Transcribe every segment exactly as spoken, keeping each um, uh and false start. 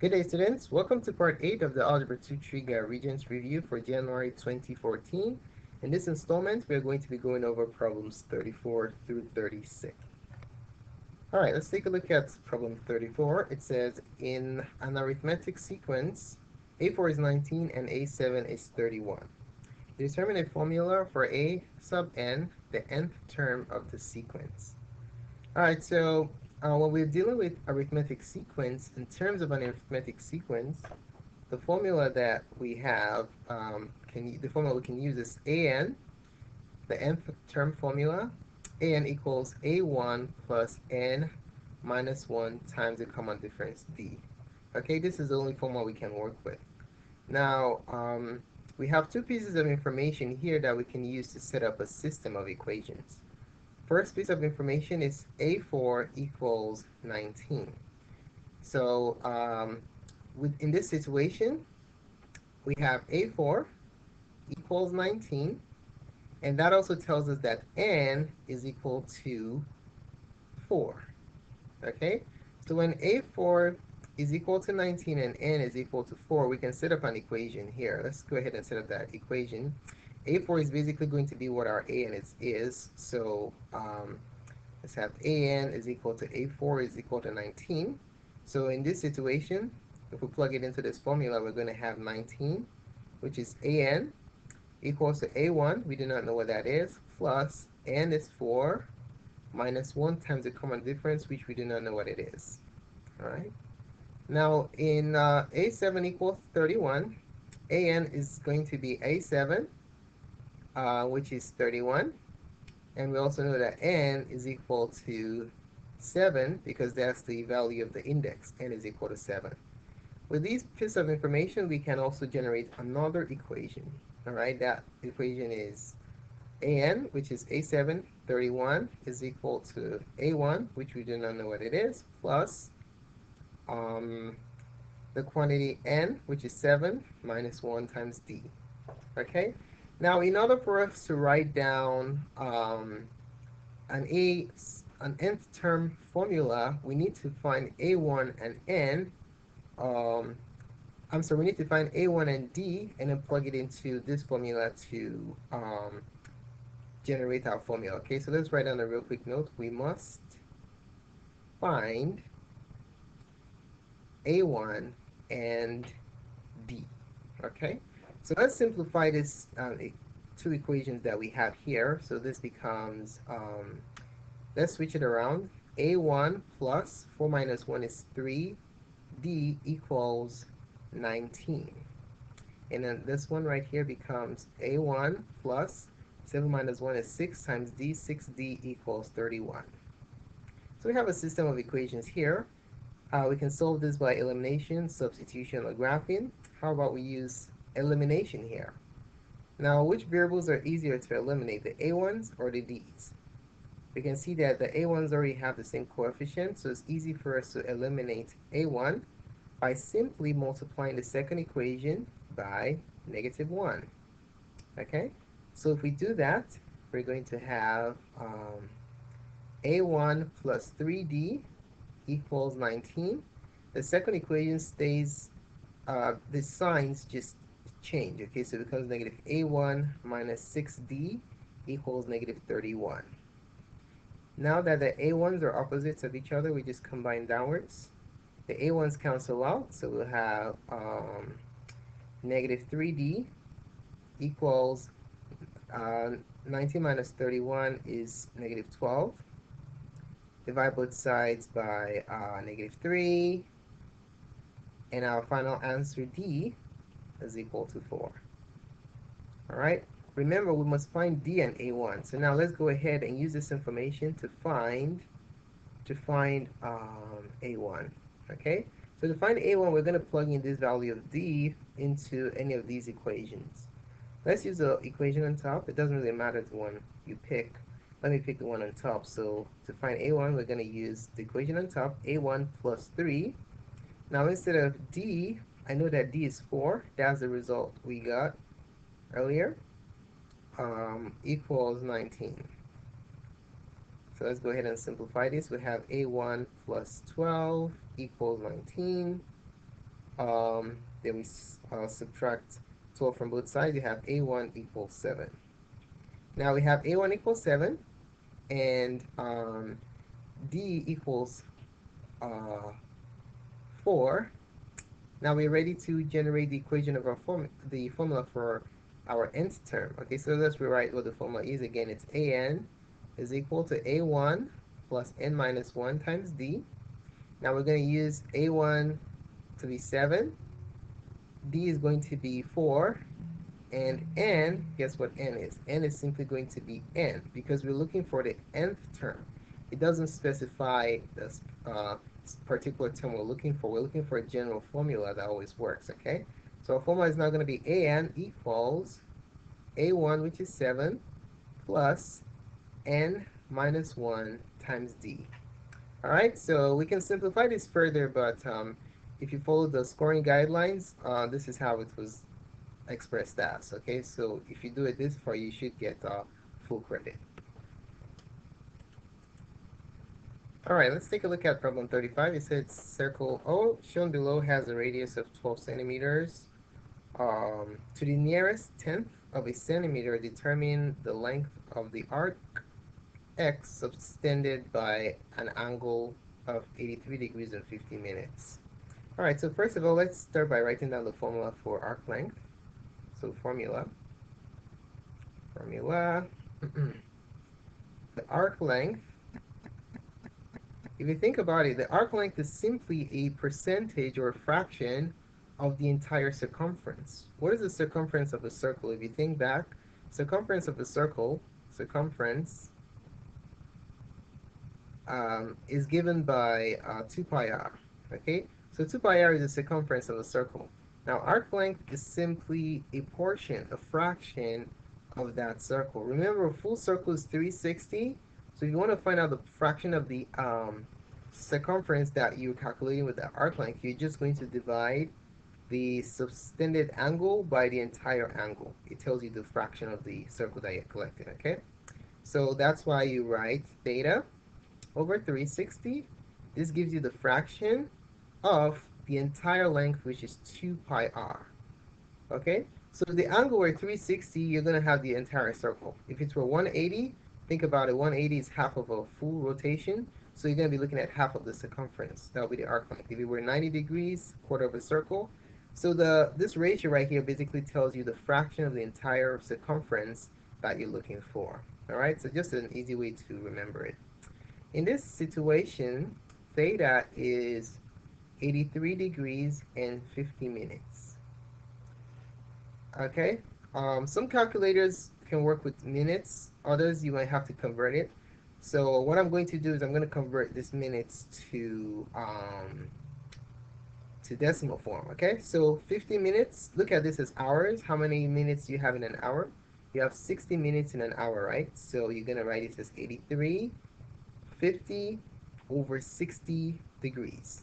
Good day, students. Welcome to part eight of the Algebra two Trigger Regents Review for January twenty fourteen. In this installment, we are going to be going over problems thirty-four through thirty-six. All right, let's take a look at problem thirty-four. It says, in an arithmetic sequence, A four is nineteen and A seven is thirty-one. Determine a formula for A sub n, the nth term of the sequence. All right, so Uh, when we're dealing with arithmetic sequence, in terms of an arithmetic sequence, the formula that we have, um, can the formula we can use is a n, the nth term formula, a n equals a one plus n minus one times the common difference d. Okay, this is the only formula we can work with. Now, um, we have two pieces of information here that we can use to set up a system of equations. First piece of information is A four equals nineteen. So um, with, in this situation, we have A four equals nineteen, and that also tells us that n is equal to four. Okay? So when A four is equal to nineteen and n is equal to four, we can set up an equation here. Let's go ahead and set up that equation. A four is basically going to be what our a n is, is. So um, let's have a n is equal to A four is equal to nineteen. So in this situation, if we plug it into this formula, we're going to have nineteen, which is a n equals to A one, we do not know what that is, plus n is four minus one times the common difference, which we do not know what it is. All right. Now in uh, A seven equals thirty-one, a n is going to be A seven. Uh, which is thirty-one, and we also know that n is equal to seven because that's the value of the index. N is equal to seven. With these pieces of information, we can also generate another equation. All right, that equation is a n, which is A seven, thirty-one is equal to A one, which we do not know what it is, plus um, the quantity n, which is seven minus one times d. Okay. Now, in order for us to write down um, an a an nth term formula, we need to find a one and n. Um, I'm sorry, we need to find a one and d, and then plug it into this formula to um, generate our formula. Okay, so let's write down a real quick note. We must find a one and d. Okay. So let's simplify this um, two equations that we have here. So this becomes, um, let's switch it around. A one plus four minus one is three. D equals nineteen. And then this one right here becomes A one plus seven minus one is six times D. six D equals thirty-one. So we have a system of equations here. Uh, we can solve this by elimination, substitution, or graphing. How about we use elimination here? Now, which variables are easier to eliminate, the a ones or the d's? We can see that the a ones already have the same coefficient, so it's easy for us to eliminate a one by simply multiplying the second equation by negative one. Okay, so if we do that, we're going to have um, a one plus three d equals nineteen. The second equation stays, uh, the signs just change. Okay, so it becomes negative a one minus six d equals negative thirty-one. Now that the a ones are opposites of each other, we just combine downwards. The a ones cancel out, so we'll have um, negative three d equals uh, nineteen minus thirty-one is negative twelve. Divide both sides by uh, negative three, and our final answer d is equal to four. All right, remember we must find d and a one. So now let's go ahead and use this information to find to find um, a one. Okay, so to find a one, we're going to plug in this value of d into any of these equations. Let's use the equation on top. It doesn't really matter the one you pick. Let me pick the one on top. So to find a one, we're going to use the equation on top, a one plus three. Now instead of d, I know that d is four, that's the result we got earlier, um, equals nineteen. So let's go ahead and simplify this. We have a one plus twelve equals nineteen. um, then we uh, subtract twelve from both sides, you have A one equals seven. Now we have A one equals seven, and um, D equals uh, four. Now we're ready to generate the equation of our form the formula for our nth term. Okay, so let's rewrite what the formula is again. It's A n is equal to A one plus n minus one times D. Now we're going to use A one to be seven, D is going to be four, and n, guess what n is? N is simply going to be n, because we're looking for the nth term. It doesn't specify this uh, particular term we're looking for. We're looking for a general formula that always works, okay? So our formula is now going to be A n equals A one, which is seven, plus n minus one times D. All right, so we can simplify this further, but um, if you follow the scoring guidelines, uh, this is how it was expressed as, okay? So if you do it this far, you should get uh, full credit. All right, let's take a look at problem thirty-five. It said circle O, shown below, has a radius of twelve centimeters. Um, to the nearest tenth of a centimeter, determine the length of the arc X subtended by an angle of eighty-three degrees and fifty minutes. All right, so first of all, let's start by writing down the formula for arc length. So formula, formula, the arc length. If you think about it, the arc length is simply a percentage or a fraction of the entire circumference. What is the circumference of a circle? If you think back, circumference of a circle, circumference um, is given by uh, two pi r, okay? So two pi r is the circumference of a circle. Now arc length is simply a portion, a fraction of that circle. Remember, a full circle is three hundred sixty. So if you want to find out the fraction of the um, circumference that you're calculating with the arc length, you're just going to divide the subtended angle by the entire angle. It tells you the fraction of the circle that you collected, okay? So that's why you write theta over three hundred sixty. This gives you the fraction of the entire length, which is two pi r, okay? So if the angle were three hundred sixty, you're going to have the entire circle. If it were one hundred eighty, think about it, one hundred eighty is half of a full rotation, so you're going to be looking at half of the circumference. That would be the arc length. If it were ninety degrees, quarter of a circle. So the this ratio right here basically tells you the fraction of the entire circumference that you're looking for. All right, so just an easy way to remember it. In this situation, theta is eighty-three degrees and fifty minutes. Okay, um, some calculators can work with minutes, others you might have to convert it. So what I'm going to do is I'm going to convert this minutes to um, to decimal form, okay? So fifty minutes, look at this as hours. How many minutes do you have in an hour? You have sixty minutes in an hour, right? So you're going to write it as eighty-three, fifty over sixty degrees.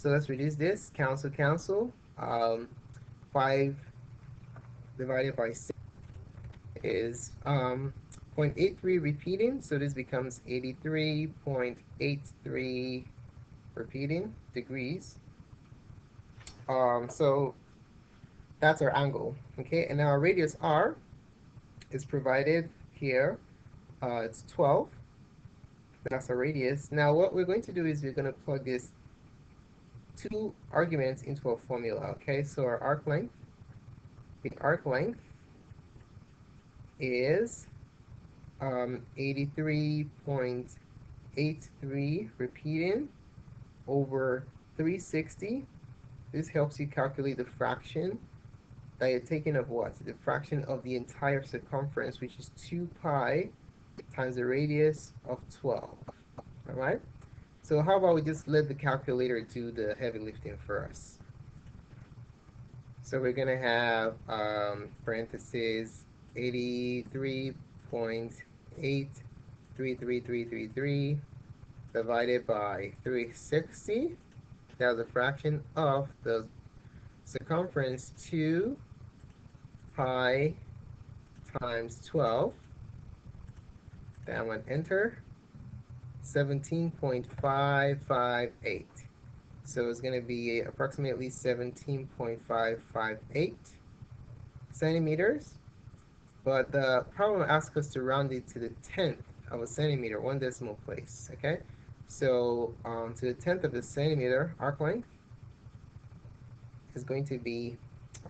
So let's reduce this, cancel, cancel. Um, five divided by six is um, zero point eight three repeating, so this becomes eighty-three point eight three repeating degrees. Um, so that's our angle, okay? And now our radius r is provided here. Uh, it's twelve. That's our radius. Now what we're going to do is we're going to plug these two arguments into a formula, okay? So our arc length, the arc length is um, eighty-three point eight three repeating over three hundred sixty. This helps you calculate the fraction that you're taking of what? The fraction of the entire circumference, which is two pi times the radius of twelve. All right? So how about we just let the calculator do the heavy lifting for us? So we're going to have um, parentheses eighty-three point eight three three three three three divided by three hundred sixty. That's a fraction of the circumference, two pi times twelve. Then I'm going to enter seventeen point five five eight. So it's going to be approximately seventeen point five five eight centimeters. But the problem asks us to round it to the tenth of a centimeter, one decimal place. Okay, so um, to the tenth of a centimeter, arc length is going to be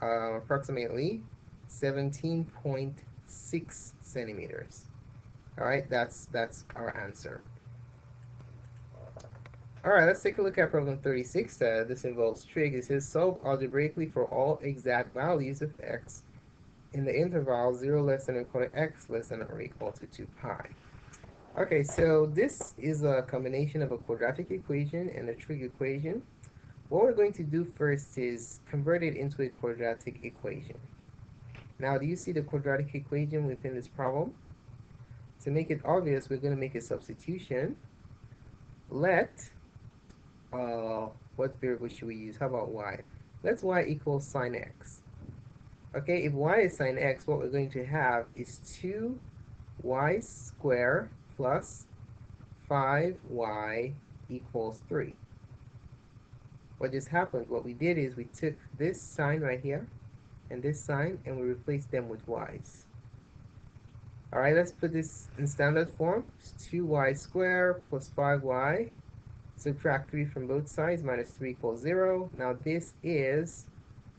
uh, approximately seventeen point six centimeters. All right, that's that's our answer. All right, let's take a look at problem thirty-six. Uh, this involves trig. It says solve algebraically for all exact values of x in the interval zero less than or equal to x less than or equal to two pi. Okay, so this is a combination of a quadratic equation and a trig equation. What we're going to do first is convert it into a quadratic equation. Now, do you see the quadratic equation within this problem? To make it obvious, we're going to make a substitution. Let, uh, what variable should we use? How about y? Let's y equals sine x. Okay, if y is sine x, what we're going to have is two y squared plus five y equals three. What just happened? What we did is we took this sign right here and this sign, and we replaced them with y's. All right, let's put this in standard form. It's two y squared plus five y. Subtract three from both sides, minus three equals zero. Now this is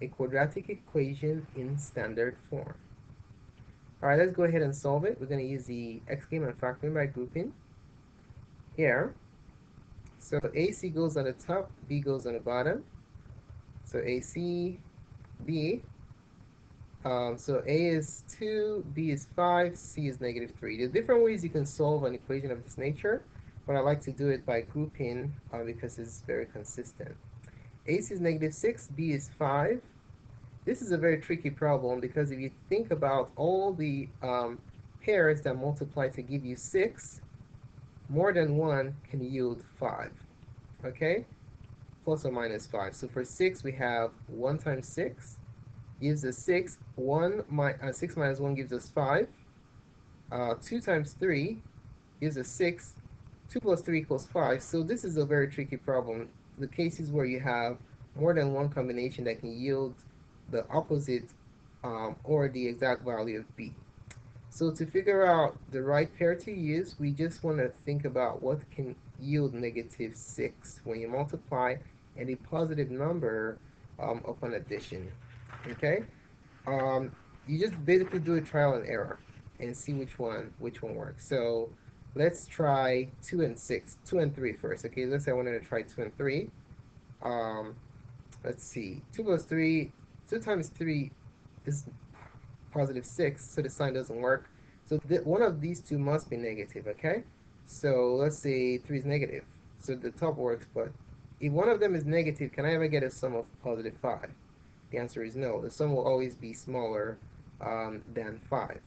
a quadratic equation in standard form. All right, let's go ahead and solve it. We're going to use the extreme and factoring by grouping here. So A C goes on the top, B goes on the bottom. So A C, B. Um, so A is two, B is five, C is negative three. There's different ways you can solve an equation of this nature, but I like to do it by grouping uh, because it's very consistent. A C is negative six, B is five. This is a very tricky problem because if you think about all the um, pairs that multiply to give you six, more than one can yield five, okay? Plus or minus five. So for six, we have one times six gives us six. One, my, uh, six minus one gives us five. Uh, two times three gives us six. two plus three equals five. So this is a very tricky problem. The cases where you have more than one combination that can yield the opposite um, or the exact value of b. So to figure out the right pair to use, we just want to think about what can yield negative six when you multiply and a positive number um, upon addition. Okay, um, you just basically do a trial and error and see which one which one works. So let's try two and six, two and three first. Okay, let's say I wanted to try two and three. Um, let's see, two plus three, two times three is positive six, so the sign doesn't work. So one of these two must be negative. Okay, so let's say three is negative, so the top works. But if one of them is negative, can I ever get a sum of positive five? The answer is no. The sum will always be smaller um, than five.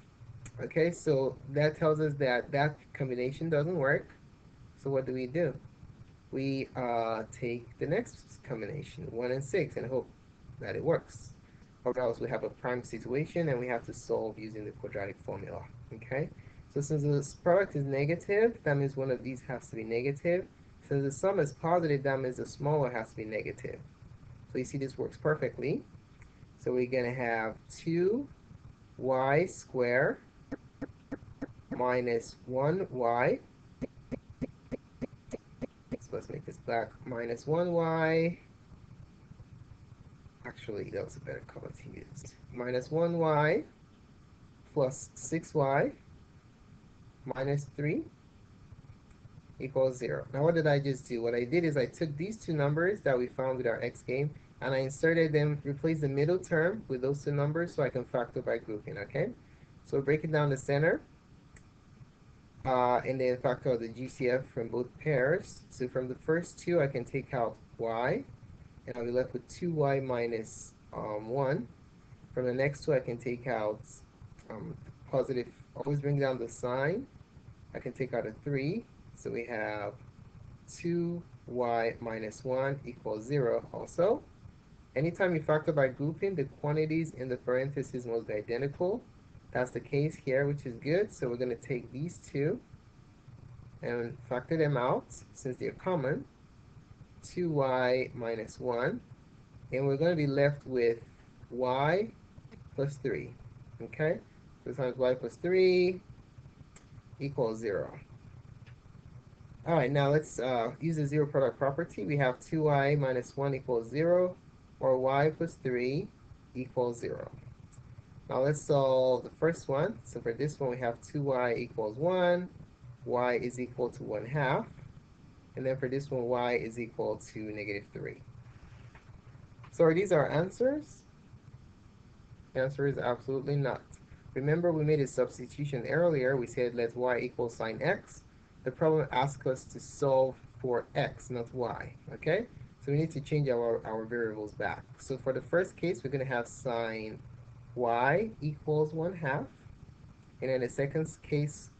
Okay, so that tells us that that combination doesn't work. So what do we do? We uh, take the next combination, one and six, and hope that it works. Or else we have a prime situation and we have to solve using the quadratic formula. Okay, so since this product is negative, that means one of these has to be negative. Since the sum is positive, that means the smaller has to be negative. So you see this works perfectly. So we're going to have two y squared minus one y. So let's make this black. Minus one y. Actually, that was a better color to use. Minus one y plus six y minus three equals zero. Now what did I just do? What I did is I took these two numbers that we found with our x game and I inserted them, replaced the middle term with those two numbers so I can factor by grouping, okay? So break it down the center uh, and then factor the G C F from both pairs. So from the first two, I can take out y and I'll be left with two y minus um, one. From the next two, I can take out um, positive, always bring down the sign. I can take out a three. So we have two y minus one equals zero also. Anytime you factor by grouping, the quantities in the parentheses must be identical. That's the case here, which is good. So we're going to take these two and factor them out since they're common. two y minus one, and we're going to be left with y plus three, okay? So times y plus three equals zero. All right, now let's uh, use the zero product property. We have two y minus one equals zero, or y plus three equals zero. Now let's solve the first one. So for this one, we have two y equals one, y is equal to one half, and then for this one, y is equal to negative three. So are these our answers? The answer is absolutely not. Remember, we made a substitution earlier. We said let y equal sine x. The problem asks us to solve for x, not y, okay? So we need to change our, our variables back. So for the first case, we're going to have sine y equals one half. And in the second case,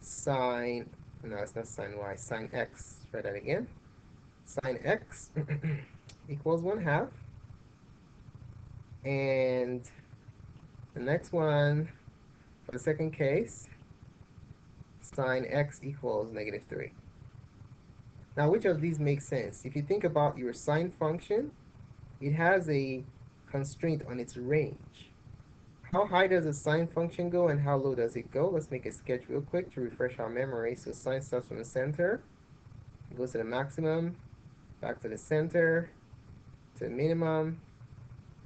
sine, no, it's not sine y, sine x. Try that again. Sine x equals one half. And the next one, for the second case, sine x equals negative three. Now, which of these makes sense? If you think about your sine function, it has a constraint on its range. How high does the sine function go and how low does it go? Let's make a sketch real quick to refresh our memory. So sine starts from the center, it goes to the maximum, back to the center, to the minimum,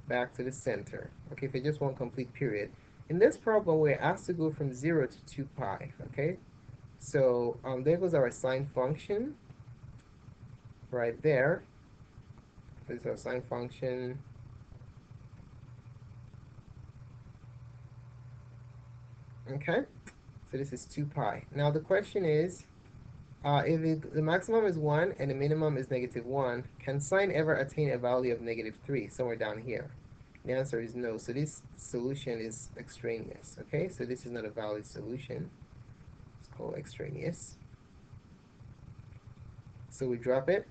back to the center. Okay, for just one complete period. In this problem, we're asked to go from zero to two pi, okay? So um, there goes our sine function right there. This is our sine function. Okay, so this is two pi. Now the question is, uh, if it, the maximum is one and the minimum is negative one, can sine ever attain a value of negative three somewhere down here? The answer is no. So this solution is extraneous, okay? So this is not a valid solution. It's called extraneous. So we drop it.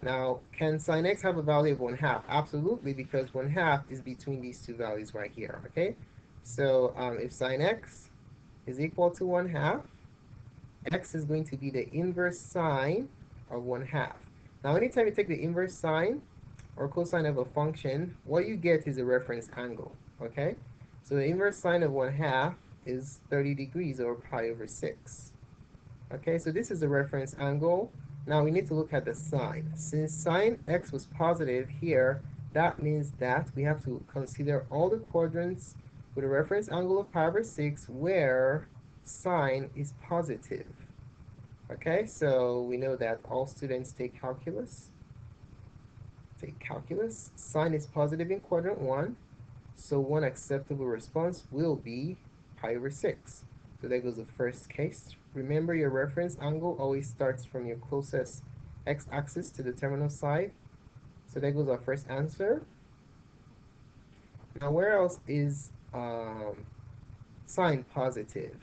Now, can sine x have a value of one half? Absolutely, because one half is between these two values right here, okay? So um, if sine x is equal to one half, x is going to be the inverse sine of one half. Now, anytime you take the inverse sine or cosine of a function, what you get is a reference angle, okay? So the inverse sine of one half is thirty degrees, or pi over six. Okay, so this is the reference angle. Now we need to look at the sine. Since sine x was positive here, that means that we have to consider all the quadrants with a reference angle of pi over six where sine is positive. Okay, so we know that all students take calculus. Take calculus. Sine is positive in quadrant one, so one acceptable response will be pi over six. So there goes the first case. Remember, your reference angle always starts from your closest x-axis to the terminal side. So there goes our first answer. Now, where else is um, sine positive?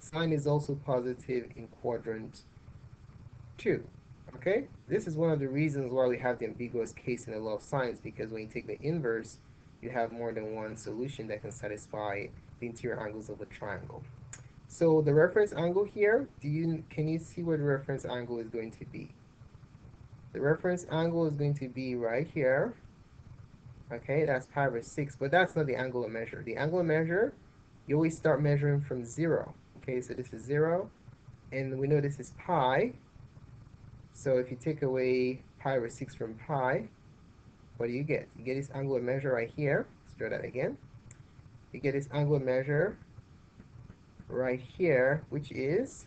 Sine is also positive in quadrant two. Okay, this is one of the reasons why we have the ambiguous case in the law of sines, because when you take the inverse, you have more than one solution that can satisfy the interior angles of a triangle. So the reference angle here, do you can you see where the reference angle is going to be? The reference angle is going to be right here. Okay, that's pi over six, but that's not the angle of measure. The angle of measure, you always start measuring from zero. Okay, so this is zero, and we know this is pi. So if you take away pi over six from pi, what do you get? You get this angle of measure right here. Let's draw that again. You get this angle of measure right here, which is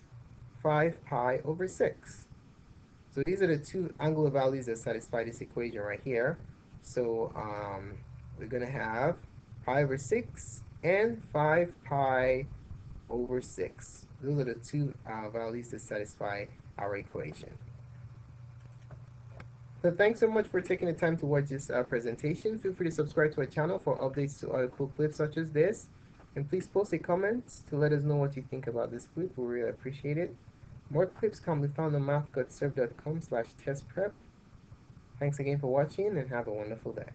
five pi over six. So these are the two angular values that satisfy this equation right here. So um, we're going to have pi over six and five pi over six. Those are the two uh, values that satisfy our equation. So thanks so much for taking the time to watch this uh, presentation. Feel free to subscribe to our channel for updates to other cool clips such as this. And please post a comment to let us know what you think about this clip. We really appreciate it. More clips can be found on mathgotserved dot com slash test prep. Thanks again for watching and have a wonderful day.